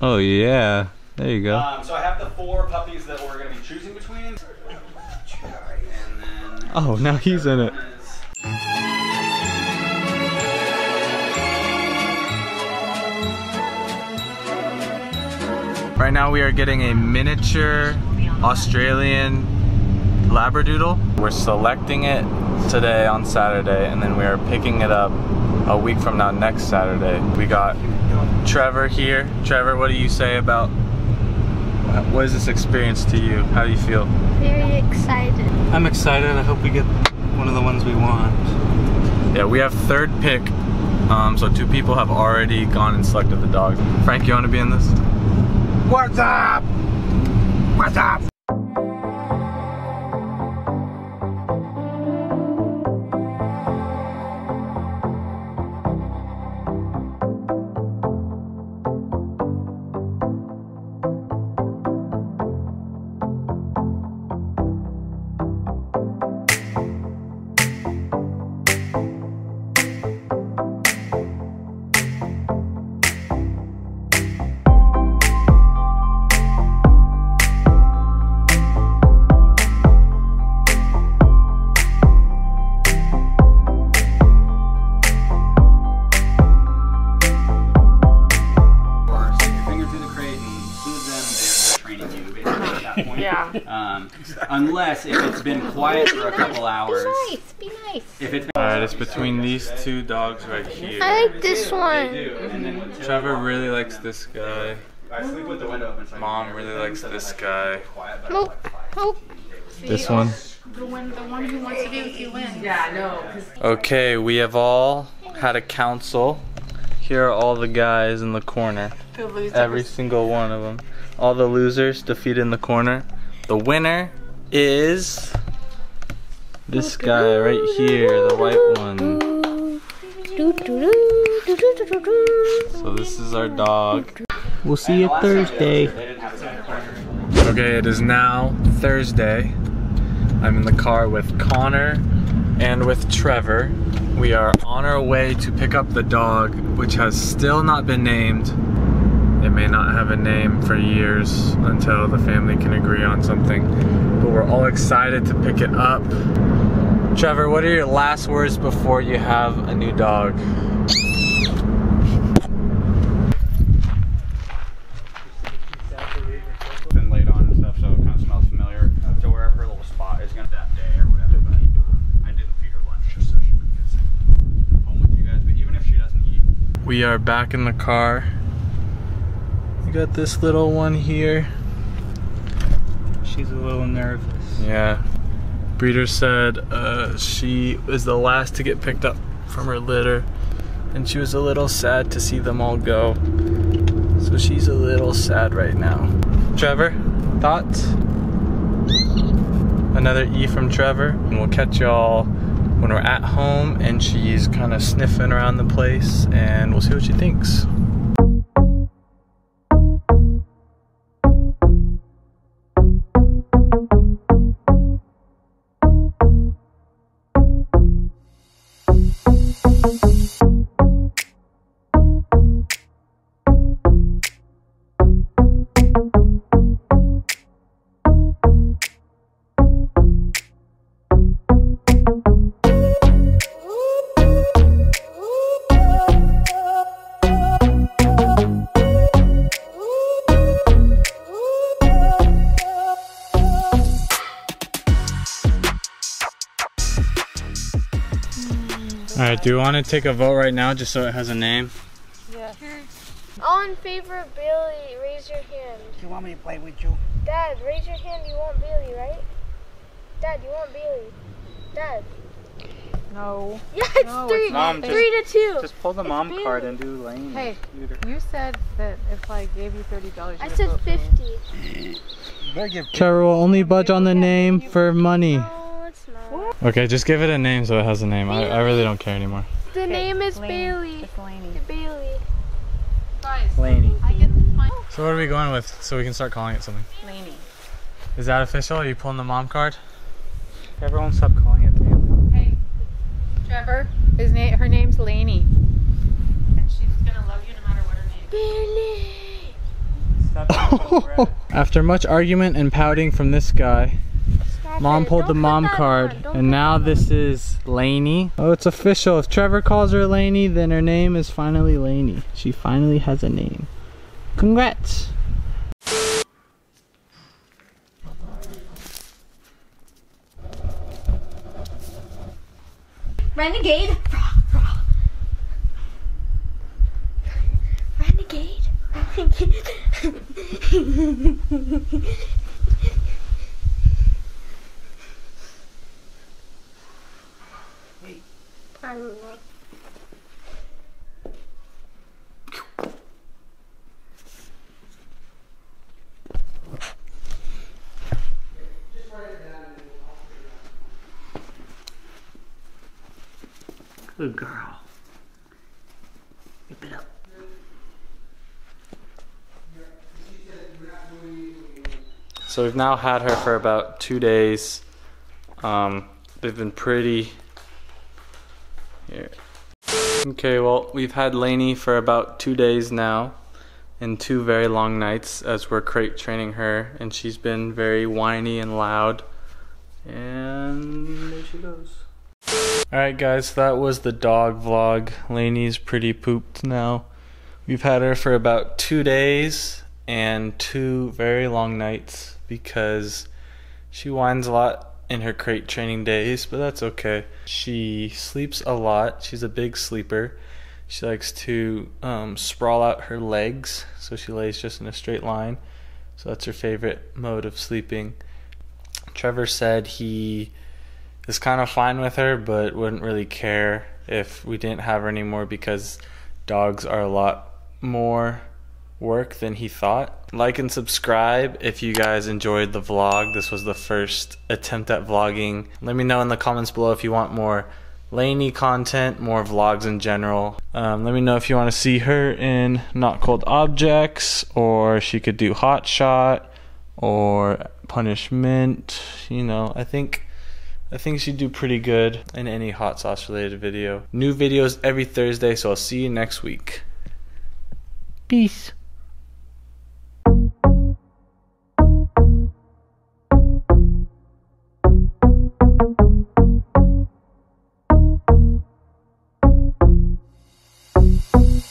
Oh yeah, there you go. So I have the 4 puppies that we're going to be choosing between. And then oh, now he's in it. Right now we are getting a miniature Australian Labradoodle. We're selecting it today on Saturday, and then we are picking it up a week from now next Saturday. We got Trevor here. Trevor, what do you say about, what is this experience to you? How do you feel? Very excited. I'm excited. I hope we get one of the ones we want. Yeah, we have 3rd pick, so 2 people have already gone and selected the dog. Frank, you want to be in this? What's up? What's up? Yeah. Unless if it's been quiet for a couple hours. Be nice. If it's alright, it's between these 2 dogs right here. I like this one. Mm-hmm. Trevor really likes this guy. I sleep with the window open. Mom really likes this guy. Nope. Nope. This one. The one who wants to be with you wins. Yeah, no. Okay, we have all had a council. Here are all the guys in the corner. Every single one of them. All the losers defeated in the corner. The winner is this guy right here, the white one. So this is our dog. We'll see you Thursday. Okay, it is now Thursday. I'm in the car with Connor and with Trevor. We are on our way to pick up the dog, which has still not been named. It may not have a name for years until the family can agree on something, but we're all excited to pick it up. Trevor, what are your last words before you have a new dog? Been laid on and stuff, so it kind of smells familiar. So wherever her little spot is gonna that day or whatever. But I didn't feed her lunch just so she could get some home with you guys. But even if she doesn't eat, we are back in the car. We got this little one here. She's a little nervous. Yeah. Breeder said she was the last to get picked up from her litter, and she was a little sad to see them all go. So she's a little sad right now. Trevor, thoughts? Another E from Trevor. And we'll catch y'all when we're at home and she's kind of sniffing around the place, and we'll see what she thinks. Alright, do you want to take a vote right now just so it has a name? Yeah. All in favor of Bailey, raise your hand. Do you want me to play with you? Dad, raise your hand. You want Bailey, right? Dad, you want Bailey? Dad. No. Yeah, it's no, 3 to 2. Just pull the mom card and do Lane. Hey, you said that if I gave you $30, I said 50. Trevor will only budge on the name for money. Okay, just give it a name so it has a name. I really don't care anymore. The name is Bailey. It's Laney. Bailey. Guys, Laney. So what are we going with so we can start calling it something? Laney. Is that official? Are you pulling the mom card? Everyone stop calling it Bailey. Hey, Trevor, her name's Laney. And she's going to love you no matter what her name is. Bailey! After much argument and pouting from this guy, Mom pulled the mom card, and now this is Lainey. Oh, it's official. If Trevor calls her Lainey, then her name is finally Lainey. She finally has a name. Congrats! Renegade? Renegade? Renegade? Good girl. Rip it up. So we've now had her for about 2 days. They've been pretty... Here. Okay, well, we've had Lainey for about 2 days now, and 2 very long nights as we're crate training her, and she's been very whiny and loud. And there she goes. Alright guys, so that was the dog vlog. Lainey's pretty pooped now. We've had her for about 2 days and 2 very long nights because she whines a lot in her crate training days, but that's okay. She sleeps a lot. She's a big sleeper. She likes to sprawl out her legs, so she lays just in a straight line. So that's her favorite mode of sleeping. Trevor said he is kind of fine with her, but wouldn't really care if we didn't have her anymore because dogs are a lot more work than he thought. Like and subscribe if you guys enjoyed the vlog. This was the first attempt at vlogging. Let me know in the comments below if you want more Lainey content, more vlogs in general. Let me know if you want to see her in Not Cold Objects, or she could do Hot Shot or Punishment. You know, I think she'd do pretty good in any hot sauce related video. New videos every Thursday, so I'll see you next week. Peace.